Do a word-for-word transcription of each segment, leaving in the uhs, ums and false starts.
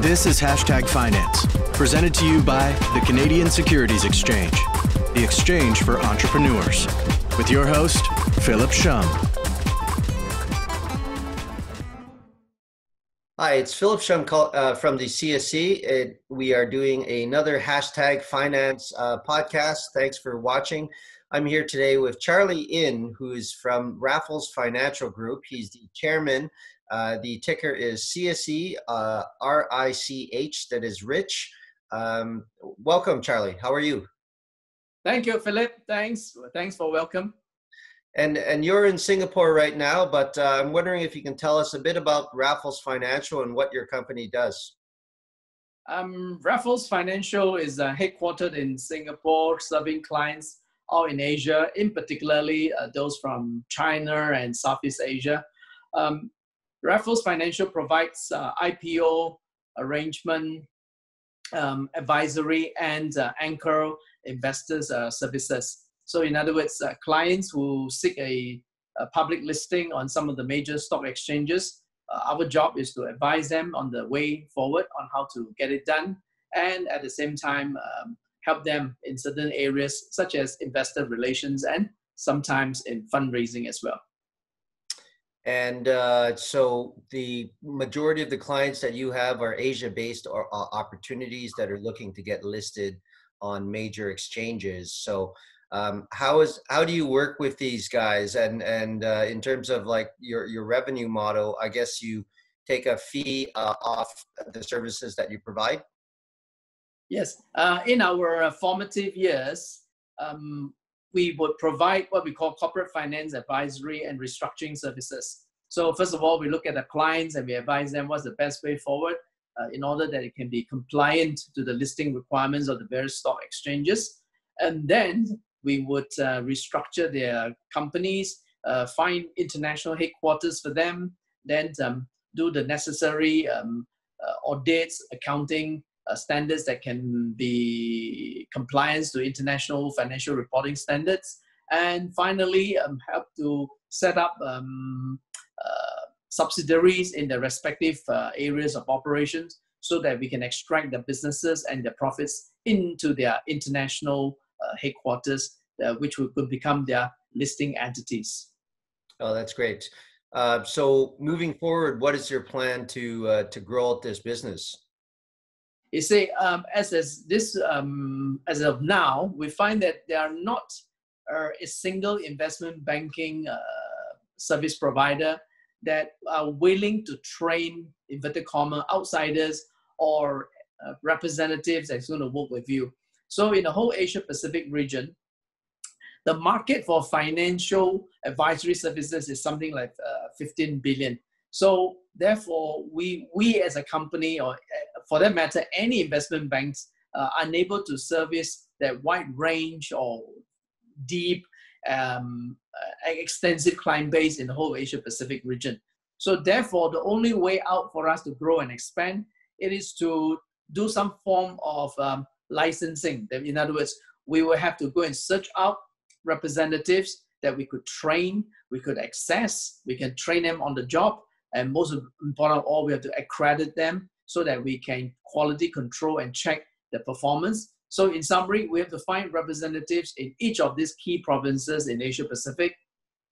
This is Hashtag Finance, presented to you by the Canadian Securities Exchange, the exchange for entrepreneurs, with your host, Philip Shum. Hi, it's Philip Shum uh, from the C S E. It, we are doing another Hashtag Finance uh, podcast. Thanks for watching. I'm here today with Charlie In, who is from Raffles Financial Group. He's the chairman. Uh, the ticker is C S E, uh, R I C H, that is RICH. Um, welcome, Charlie. How are you? Thank you, Philip. Thanks. Thanks for welcome. And and you're in Singapore right now, but uh, I'm wondering if you can tell us a bit about Raffles Financial and what your company does. Um, Raffles Financial is uh, headquartered in Singapore, serving clients all in Asia, in particularly uh, those from China and Southeast Asia. Um, Raffles Financial provides uh, I P O arrangement, um, advisory, and uh, anchor investors uh, services. So in other words, uh, clients who seek a, a public listing on some of the major stock exchanges, uh, our job is to advise them on the way forward on how to get it done, and at the same time, um, help them in certain areas such as investor relations and sometimes in fundraising as well. And uh, so the majority of the clients that you have are Asia-based or, or opportunities that are looking to get listed on major exchanges. So um, how is how do you work with these guys? And and uh, in terms of like your your revenue model, I guess you take a fee uh, off the services that you provide. Yes, uh, in our uh, formative years, um, we would provide what we call corporate finance advisory and restructuring services. So first of all, we look at the clients and we advise them what's the best way forward uh, in order that it can be compliant to the listing requirements of the various stock exchanges. And then we would uh, restructure their companies, uh, find international headquarters for them, then um, do the necessary um, uh, audits, accounting, Uh, standards that can be compliance to international financial reporting standards, and finally um, help to set up um, uh, subsidiaries in the respective uh, areas of operations so that we can extract the businesses and the profits into their international uh, headquarters, uh, which will, will become their listing entities. Oh, that's great. Uh, so moving forward, what is your plan to uh, to grow out this business? You see, um, as, as, this, um, as of now, we find that there are not uh, a single investment banking uh, service provider that are willing to train, inverted comma, outsiders or uh, representatives that's going to work with you. So in the whole Asia-Pacific region, the market for financial advisory services is something like uh, fifteen billion. So therefore, we, we as a company, or for that matter, any investment banks uh, are unable to service that wide range or deep, um, uh, extensive client base in the whole Asia-Pacific region. So therefore, the only way out for us to grow and expand, it is to do some form of um, licensing. In other words, we will have to go and search out representatives that we could train, we could access, we can train them on the job, and most important of all, we have to accredit them so that we can quality control and check the performance. So in summary, we have to find representatives in each of these key provinces in Asia Pacific,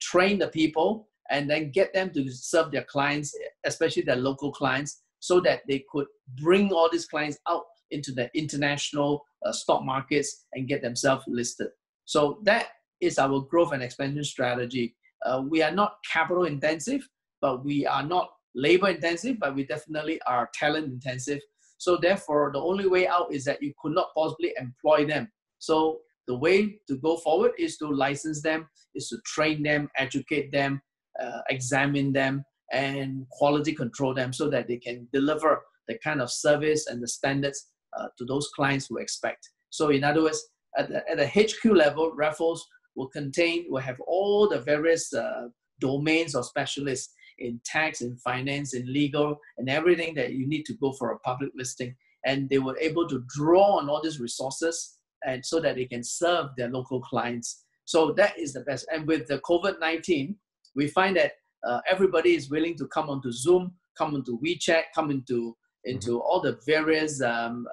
train the people, and then get them to serve their clients, especially their local clients, so that they could bring all these clients out into the international uh, stock markets and get themselves listed. So that is our growth and expansion strategy. Uh, we are not capital intensive, but we are not labor intensive, but we definitely are talent intensive. So therefore, the only way out is that you could not possibly employ them. So the way to go forward is to license them, is to train them, educate them, uh, examine them, and quality control them so that they can deliver the kind of service and the standards uh, to those clients who expect. So in other words, at the, at the H Q level, Raffles will contain, will have all the various uh, domains or specialists in tax, in finance, in legal, and everything that you need to go for a public listing. And they were able to draw on all these resources and so that they can serve their local clients. So that is the best. And with the COVID nineteen, we find that uh, everybody is willing to come onto Zoom, come onto WeChat, come into into mm-hmm. all the various um,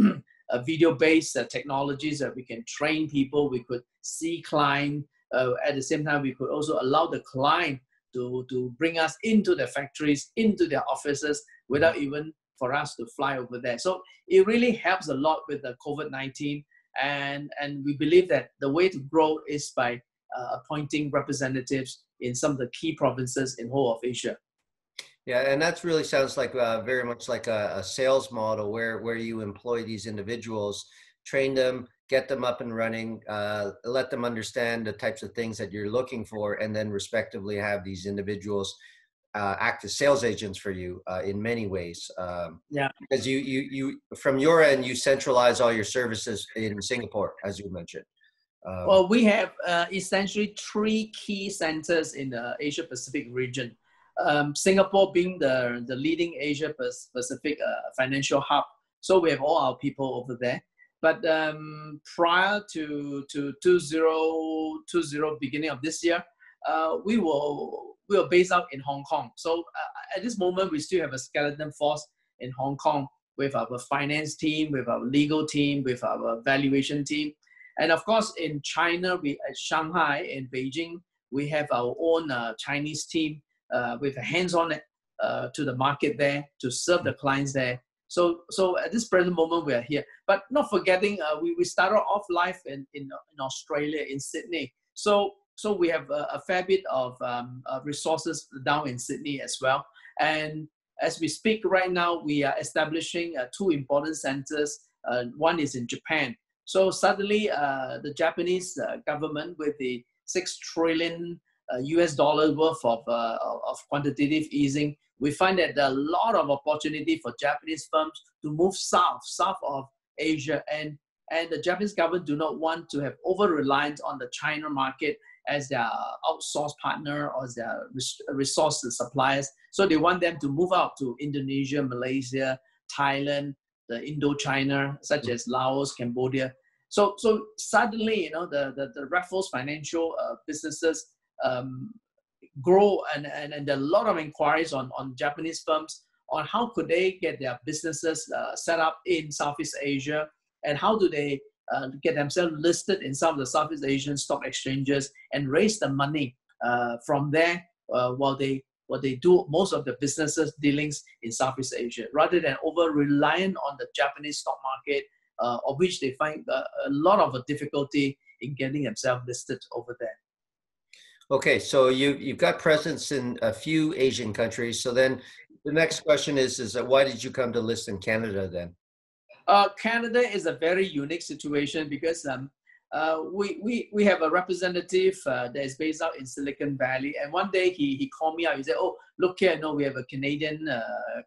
uh, uh, video-based uh, technologies that we can train people. We could see client. Uh, at the same time, we could also allow the client to, to bring us into their factories, into their offices, without even for us to fly over there. So it really helps a lot with the COVID nineteen. And, and we believe that the way to grow is by uh, appointing representatives in some of the key provinces in whole of Asia. Yeah, and that really sounds like uh, very much like a, a sales model where, where you employ these individuals, train them, get them up and running, uh, let them understand the types of things that you're looking for, and then respectively have these individuals uh, act as sales agents for you uh, in many ways. Um, yeah. Because you, you, you, from your end, you centralize all your services in Singapore, as you mentioned. Um, well, we have uh, essentially three key centers in the Asia-Pacific region. Um, Singapore being the, the leading Asia-Pacific uh, financial hub. So we have all our people over there. But um, prior to, to twenty twenty, beginning of this year, uh, we, were, we were based out in Hong Kong. So uh, at this moment, we still have a skeleton force in Hong Kong with our finance team, with our legal team, with our valuation team. And of course, in China, we at Shanghai and Beijing, we have our own uh, Chinese team uh, with a hands-on uh, to the market there to serve the clients there. So, so at this present moment, we are here. But not forgetting, uh, we, we started off life in, in, in Australia, in Sydney. So, so we have a, a fair bit of um, uh, resources down in Sydney as well. And as we speak right now, we are establishing uh, two important centers. Uh, one is in Japan. So suddenly, uh, the Japanese uh, government with the six trillion uh, U S dollar worth of, uh, of quantitative easing, we find that there are a lot of opportunity for Japanese firms to move south, south of Asia. And, and the Japanese government do not want to have over-reliance on the China market as their outsourced partner or as their resource suppliers. So they want them to move out to Indonesia, Malaysia, Thailand, the Indochina, such as Laos, Cambodia. So, so suddenly, you know, the, the, the Raffles financial uh, businesses um, grow, and, and, and there are a lot of inquiries on, on Japanese firms on how could they get their businesses uh, set up in Southeast Asia, and how do they uh, get themselves listed in some of the Southeast Asian stock exchanges and raise the money uh, from there uh, while they while they do most of the businesses dealings in Southeast Asia, rather than over-reliant on the Japanese stock market, uh, of which they find uh, a lot of a difficulty in getting themselves listed over there. Okay, so you, you've got presence in a few Asian countries. So then the next question is, is that why did you come to list in Canada then? Uh, Canada is a very unique situation because um, uh, we, we, we have a representative uh, that is based out in Silicon Valley. And one day he, he called me out. He said, oh, look here, no, we have a Canadian uh,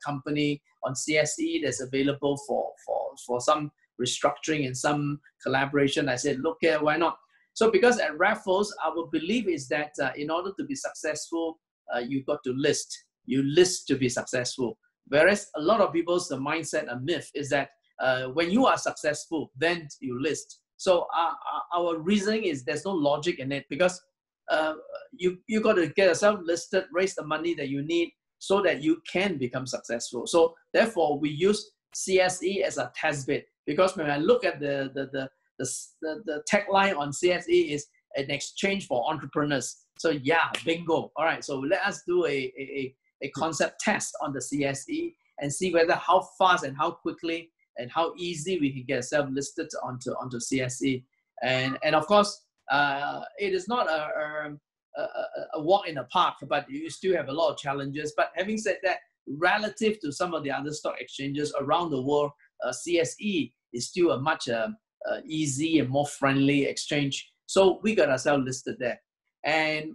company on C S E that's available for, for, for some restructuring and some collaboration. I said, look here, why not? So because at Raffles, our belief is that uh, in order to be successful, uh, you've got to list. You list to be successful. Whereas a lot of people's the mindset, a myth, is that uh, when you are successful, then you list. So our, our reasoning is there's no logic in it, because uh, you, you got to get yourself listed, raise the money that you need so that you can become successful. So therefore, we use C S E as a test bit, because when I look at the, the, the The, the tagline on C S E is an exchange for entrepreneurs. So yeah, bingo. All right, so let us do a, a, a concept test on the C S E and see whether how fast and how quickly and how easy we can get ourselves listed onto, onto C S E. And, and of course, uh, it is not a, a, a walk in the park, but you still have a lot of challenges. But having said that, relative to some of the other stock exchanges around the world, uh, C S E is still a much... Uh, Uh, easy and more friendly exchange. So we got ourselves listed there. And,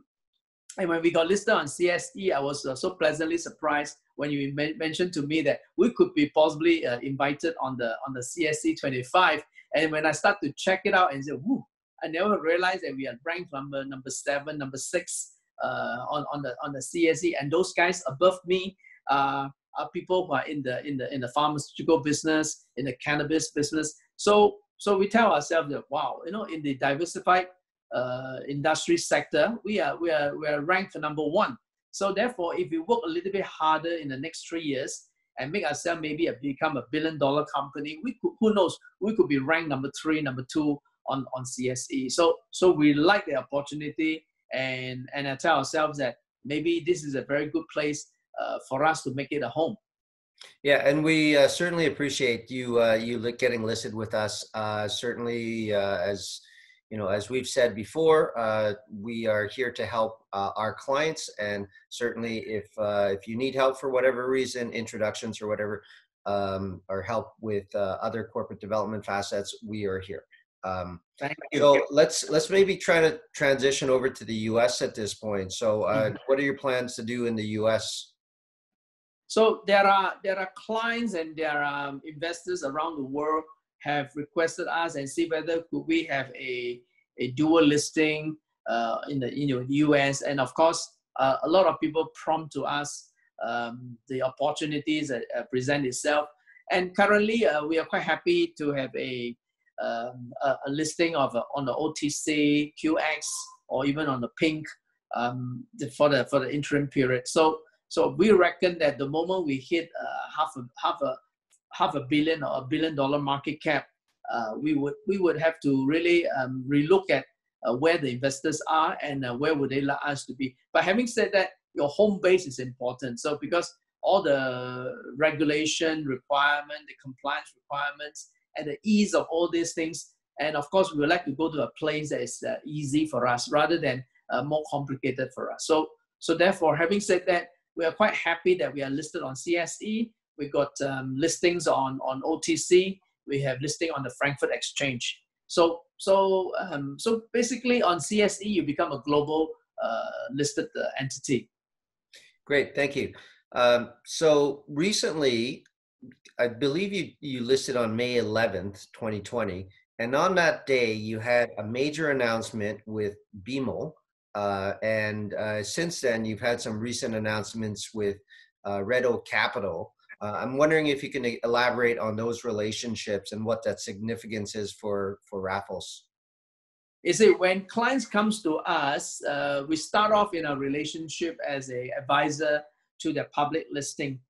and when we got listed on C S E, I was uh, so pleasantly surprised when you men mentioned to me that we could be possibly uh, invited on the on the C S E twenty-five. And when I start to check it out and say, whoo, I never realized that we are ranked number, number seven, number six uh, on, on, the, on the C S E. And those guys above me uh, are people who are in the, in, the, in the pharmaceutical business, in the cannabis business. So So we tell ourselves that, wow, you know, in the diversified uh, industry sector, we are, we, are, we are ranked for number one. So therefore, if we work a little bit harder in the next three years and make ourselves maybe a, become a billion dollar company, we could, who knows, we could be ranked number three, number two on, on C S E. So, so we like the opportunity, and, and I tell ourselves that maybe this is a very good place uh, for us to make it a home. Yeah, and we uh, certainly appreciate you uh, you getting listed with us. Uh, certainly, uh, as you know, as we've said before, uh, we are here to help uh, our clients. And certainly, if uh, if you need help for whatever reason, introductions or whatever, um, or help with uh, other corporate development facets, we are here. Um, Thank you. So let's let's maybe try to transition over to the U S at this point. So, uh, mm-hmm. What are your plans to do in the U S? So there are, there are clients and there are um, investors around the world have requested us and see whether could we have a, a dual listing uh, in the you know, U S. And of course, uh, a lot of people prompt to us um, the opportunities that uh, present itself. And currently, uh, we are quite happy to have a, um, a, a listing of uh, on the O T C, Q X, or even on the Pink um, for, the, for the interim period. So. So we reckon that the moment we hit uh, half a half a half a billion or a billion dollar market cap, uh, we would we would have to really um, relook at uh, where the investors are and uh, where would they like us to be. But having said that, your home base is important. So because all the regulation requirement, the compliance requirements, and the ease of all these things, and of course we would like to go to a place that is uh, easy for us rather than uh, more complicated for us. So so therefore, having said that, we are quite happy that we are listed on C S E. We got um, listings on, on O T C. We have listing on the Frankfurt Exchange. So, so, um, so basically on C S E, you become a global uh, listed uh, entity. Great, thank you. Um, so recently, I believe you, you listed on May eleventh, twenty twenty. And on that day, you had a major announcement with B M O. Uh, and uh, since then, you've had some recent announcements with uh, Red Oak Capital. Uh, I'm wondering if you can elaborate on those relationships and what that significance is for, for Raffles. Is it when clients comes to us, uh, we start off in a relationship as an advisor to the public listing.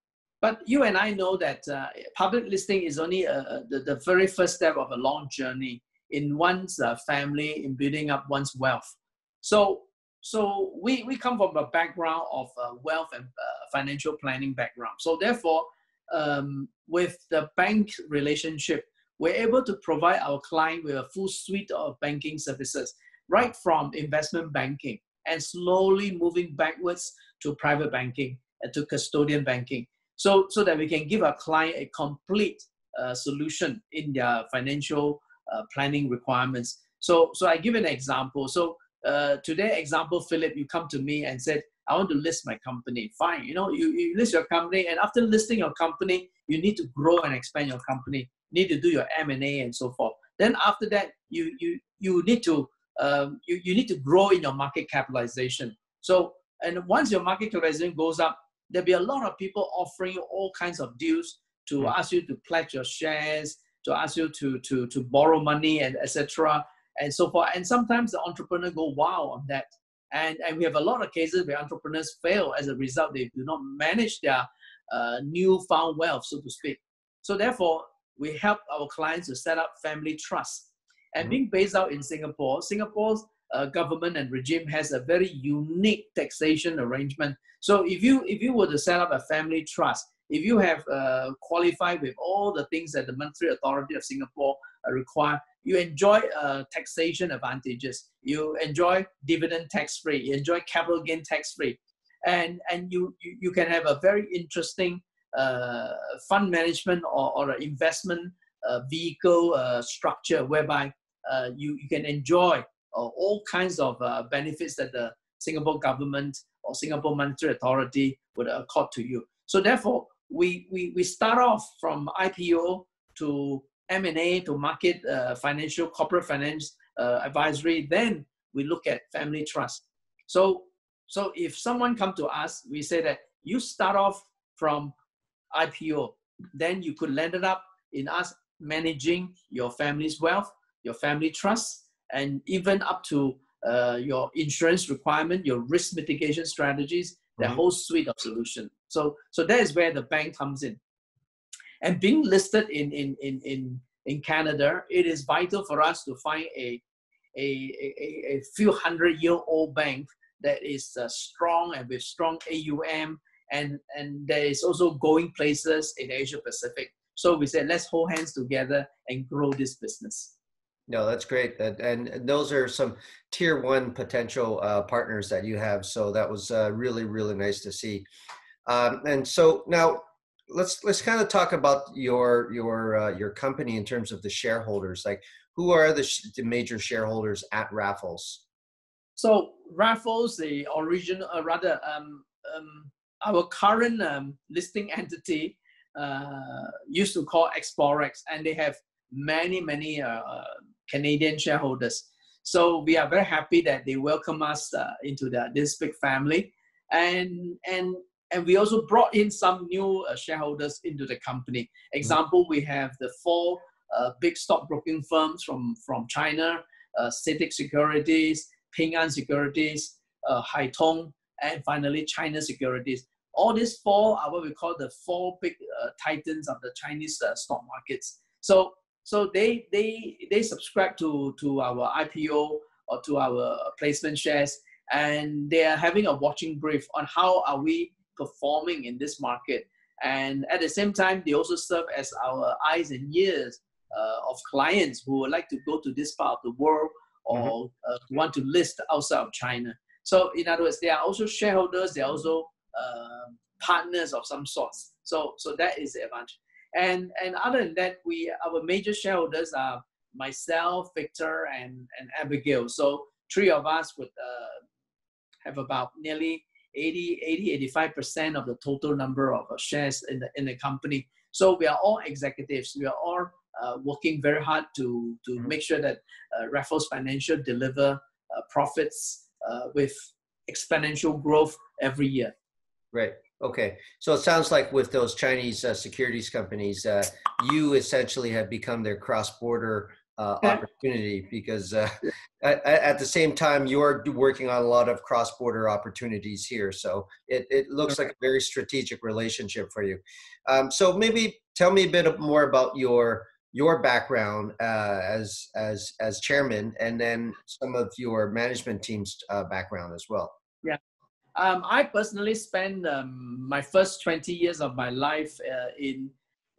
But you and I know that uh, public listing is only uh, the, the very first step of a long journey in one's uh, family, in building up one's wealth. So. So we, we come from a background of uh, wealth and uh, financial planning background. So therefore, um, with the bank relationship, we're able to provide our client with a full suite of banking services, right from investment banking and slowly moving backwards to private banking and to custodian banking. So, so that we can give our client a complete uh, solution in their financial uh, planning requirements. So, so I give an example. So, Uh, today, example, Philip, you come to me and said, I want to list my company. Fine, you know, you, you list your company, and after listing your company, you need to grow and expand your company, you need to do your M and A and so forth. Then after that, you, you, you, need to, um, you, you need to grow in your market capitalization. So, and once your market capitalization goes up, there'll be a lot of people offering you all kinds of deals to mm-hmm. ask you to pledge your shares, to ask you to, to, to borrow money, and et cetera, and so forth. And sometimes the entrepreneur go wow on that. And, and we have a lot of cases where entrepreneurs fail as a result. They do not manage their uh, newfound wealth, so to speak. So therefore, we help our clients to set up family trusts. And mm-hmm. being based out in Singapore, Singapore's uh, government and regime has a very unique taxation arrangement. So if you, if you were to set up a family trust, if you have uh, qualified with all the things that the Monetary Authority of Singapore uh, require, you enjoy uh, taxation advantages. You enjoy dividend tax-free. You enjoy capital gain tax-free. And, and you, you, you can have a very interesting uh, fund management or, or an investment uh, vehicle uh, structure whereby uh, you, you can enjoy uh, all kinds of uh, benefits that the Singapore government or Singapore Monetary Authority would accord to you. So therefore, we, we, we start off from I P O to M and A to market uh, financial, corporate finance uh, advisory, then we look at family trust. So, so if someone comes to us, we say that you start off from I P O, then you could land it up in us managing your family's wealth, your family trust, and even up to uh, your insurance requirement, your risk mitigation strategies, mm-hmm. the whole suite of solutions. So, so that is where the bank comes in. And being listed in, in, in, in, in Canada, it is vital for us to find a, a, a, a few hundred-year-old bank that is uh, strong and with strong A U M, and, and there is also going places in Asia-Pacific. So we said, let's hold hands together and grow this business. No, that's great. And, and those are some tier one potential uh, partners that you have. So that was uh, really, really nice to see. Um, and so now let's let's kind of talk about your your uh, your company in terms of the shareholders. Like, who are the, sh the major shareholders at Raffles? So Raffles, the original, uh, rather, um, um, our current um, listing entity uh, used to call Explorex, and they have many, many uh, Canadian shareholders. So we are very happy that they welcome us uh, into the, this big family. And, and, and we also brought in some new uh, shareholders into the company. Example, we have the four uh, big stockbroking firms from, from China, uh, Sittic Securities, Ping An Securities, uh, Haitong, and finally China Securities. All these four are what we call the four big uh, titans of the Chinese uh, stock markets. So, so they, they, they subscribe to, to our I P O or to our placement shares, and they are having a watching brief on how are we performing in this market. And at the same time, they also serve as our eyes and ears uh, of clients who would like to go to this part of the world or uh, want to list outside of China. So in other words, they are also shareholders, they are also uh, partners of some sorts. So, so that is the advantage. And, and other than that, we, our major shareholders are myself, Victor, and, and Abigail. So three of us would uh, have about nearly eighty, eighty, eighty-five percent of the total number of shares in the, in the company. So we are all executives. We are all Uh, working very hard to, to mm-hmm. make sure that uh, Raffles Financial deliver uh, profits uh, with exponential growth every year. Right. Okay. So it sounds like with those Chinese uh, securities companies, uh, you essentially have become their cross-border uh, opportunity, because uh, at, at the same time, you're working on a lot of cross-border opportunities here. So it, it looks like a very strategic relationship for you. Um, so maybe tell me a bit more about your your background uh, as, as, as chairman, and then some of your management team's uh, background as well. Yeah. Um, I personally spent um, my first twenty years of my life uh, in,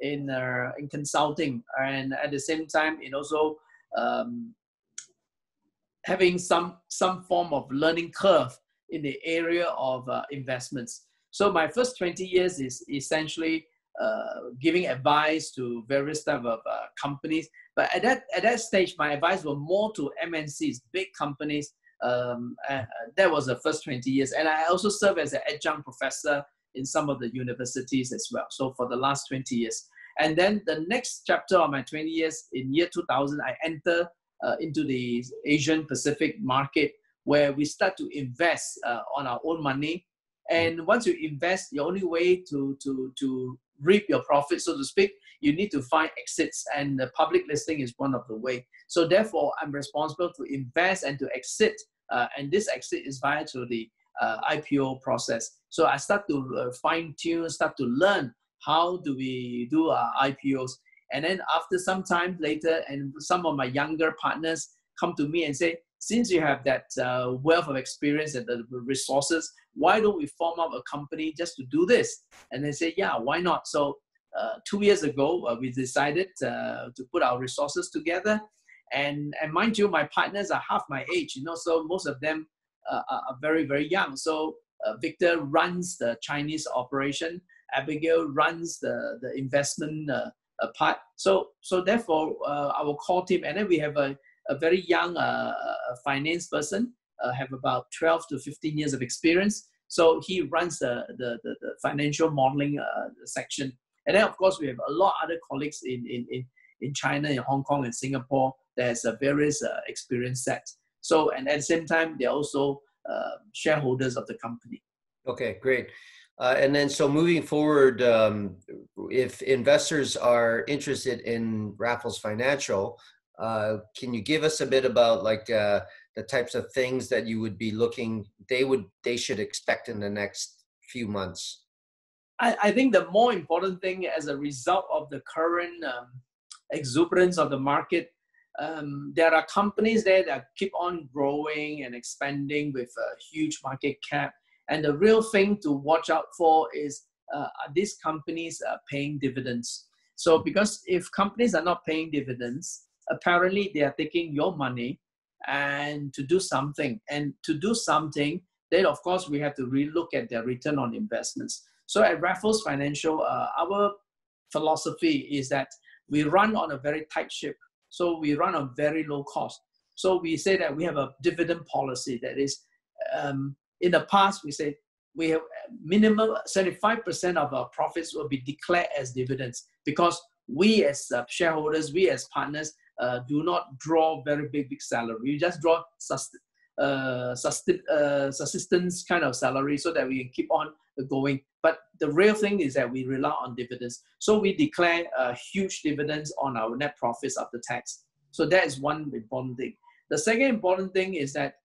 in, uh, in consulting, and at the same time, in also um, having some, some form of learning curve in the area of uh, investments. So my first twenty years is essentially Uh, giving advice to various type of uh, companies, but at that at that stage, my advice were more to M N Cs, big companies. Um, uh, that was the first twenty years, and I also served as an adjunct professor in some of the universities as well. So for the last twenty years, and then the next chapter of my twenty years, in year two thousand, I enter uh, into the Asian Pacific market, where we start to invest uh, on our own money. And once you invest, the only way to to to reap your profit, so to speak, you need to find exits, and the public listing is one of the way. So therefore, I'm responsible to invest and to exit, uh, and this exit is via through the uh, I P O process. So I start to uh, fine tune, start to learn how do we do our I P Os, and then after some time later, and some of my younger partners come to me and say, since you have that uh, wealth of experience and the resources, why don't we form up a company just to do this? And they say, yeah, why not? So uh, two years ago, uh, we decided uh, to put our resources together. And, and mind you, my partners are half my age, you know, so most of them uh, are very, very young. So uh, Victor runs the Chinese operation. Abigail runs the, the investment uh, part. So, so therefore, uh, our core team, and then we have a, a very young uh, finance person, Uh, have about twelve to fifteen years of experience. So he runs the, the, the, the financial modeling uh, section. And then, of course, we have a lot of other colleagues in, in, in, in China, in Hong Kong, and Singapore that has a various uh, experience set. So, and at the same time, they're also uh, shareholders of the company. Okay, great. Uh, and then, so moving forward, um, if investors are interested in Raffles Financial, uh, can you give us a bit about, like, uh, the types of things that you would be looking, they would, they should expect in the next few months? I, I think the more important thing as a result of the current um, exuberance of the market, um, there are companies there that keep on growing and expanding with a huge market cap. And the real thing to watch out for is, uh, are these companies uh, paying dividends? So because if companies are not paying dividends, apparently they are taking your money and to do something. And to do something, then of course we have to relook at their return on investments. So at Raffles Financial, uh, our philosophy is that we run on a very tight ship. So we run on very low cost. So we say that we have a dividend policy that is, um, in the past, we say we have minimum seventy-five percent of our profits will be declared as dividends because we as uh, shareholders, we as partners, uh, do not draw very big, big salary. We just draw sust uh, sust uh, subsistence kind of salary so that we can keep on going. But the real thing is that we rely on dividends. So we declare uh, huge dividends on our net profits after tax. So that is one important thing. The second important thing is that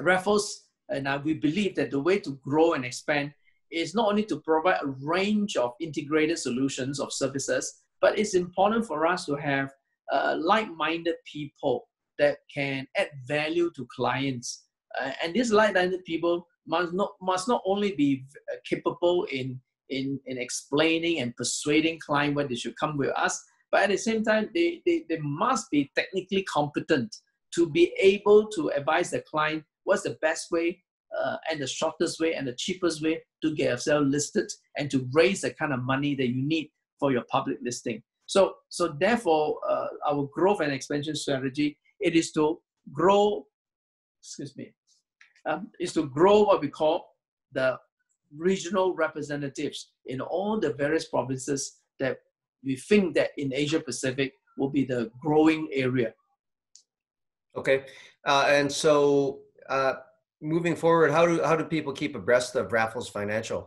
Raffles, and uh, we believe that the way to grow and expand is not only to provide a range of integrated solutions of services, but it's important for us to have uh, like-minded people that can add value to clients. Uh, and these like-minded people must not, must not only be capable in, in, in explaining and persuading clients why they should come with us, but at the same time, they, they, they must be technically competent to be able to advise the client what's the best way uh, and the shortest way and the cheapest way to get yourself listed and to raise the kind of money that you need for your public listing. So, so therefore, uh, our growth and expansion strategy, it is to grow, excuse me, um, is to grow what we call the regional representatives in all the various provinces that we think that in Asia-Pacific will be the growing area. Okay, uh, and so, Uh, moving forward, how do, how do people keep abreast of Raffles Financial?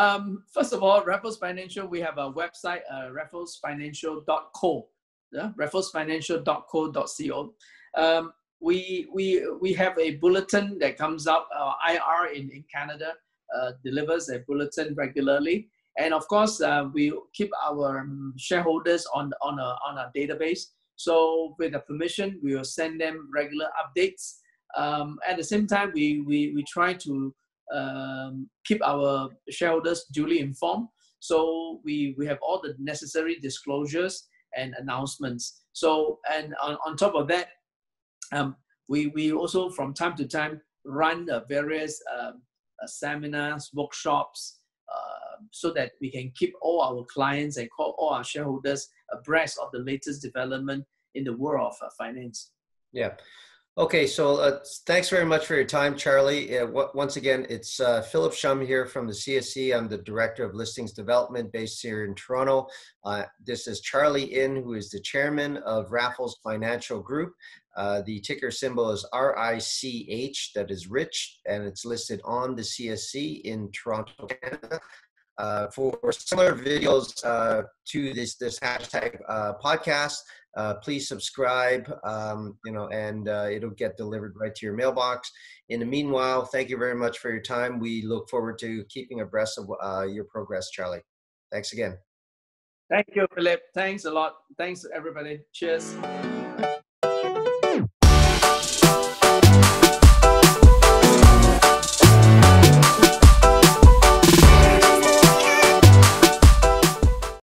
Um, first of all, Raffles Financial, we have a website, uh, raffles financial dot co, yeah? raffles financial dot co dot co. Um, we, we, we have a bulletin that comes out, uh, I R in, in Canada uh, delivers a bulletin regularly. And of course, uh, we keep our um, shareholders on, on, a, on a database. So with the permission, we will send them regular updates. Um, at the same time, we, we, we try to um, keep our shareholders duly informed. So we, we have all the necessary disclosures and announcements. So, and on, on top of that, um, we, we also from time to time run uh, various uh, uh, seminars, workshops, uh, so that we can keep all our clients and call all our shareholders abreast of the latest development in the world of uh, finance. Yeah. Okay, so uh, thanks very much for your time, Charlie. Uh, w once again, it's uh, Philip Shum here from the C S E. I'm the Director of Listings Development based here in Toronto. Uh, this is Charlie In, who is the Chairman of Raffles Financial Group. Uh, the ticker symbol is R I C H, that is RICH, and it's listed on the C S E in Toronto, Canada. Uh, for similar videos uh, to this, this hashtag uh, podcast, Uh, please subscribe, um, you know, and uh, it'll get delivered right to your mailbox. In the meanwhile, thank you very much for your time. We look forward to keeping abreast of uh, your progress, Charlie. Thanks again. Thank you, Philip. Thanks a lot. Thanks, everybody. Cheers.